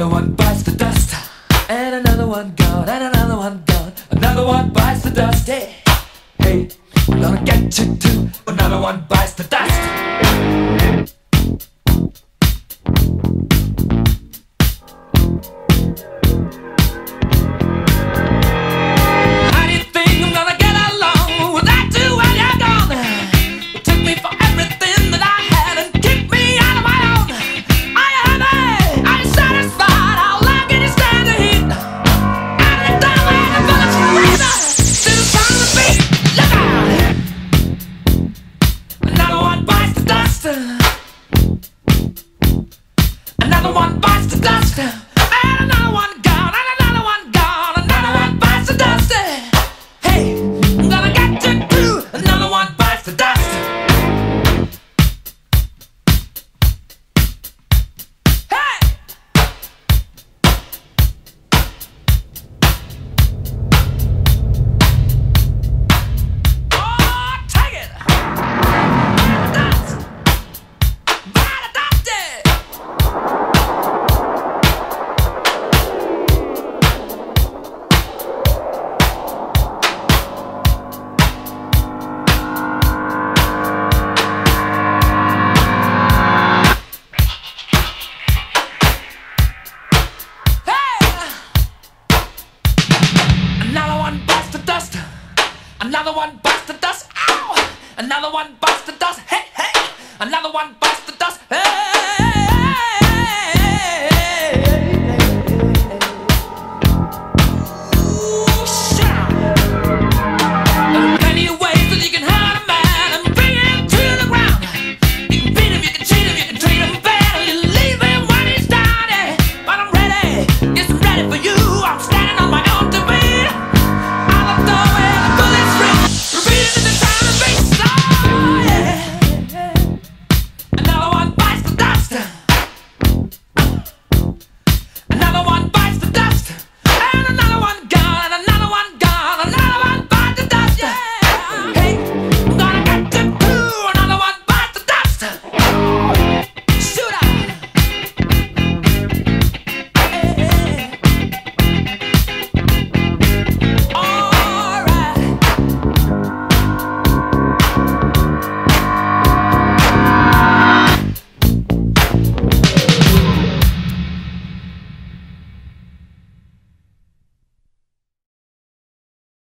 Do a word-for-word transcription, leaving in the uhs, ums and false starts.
Another one bites the dust, and another one gone, and another one gone. Another one bites the dust, hey, hey, I'm gonna get you too. Another one bites the dust. Another one bites the dust, and another one gone, and another one gone. Another one bites the dust, hey, I'm gonna get you too. Another one bites the dust, hey. Oh, take it. Another one bites the dust, ow! Another one bites the dust, hey, hey! Another one bites the dust, hey!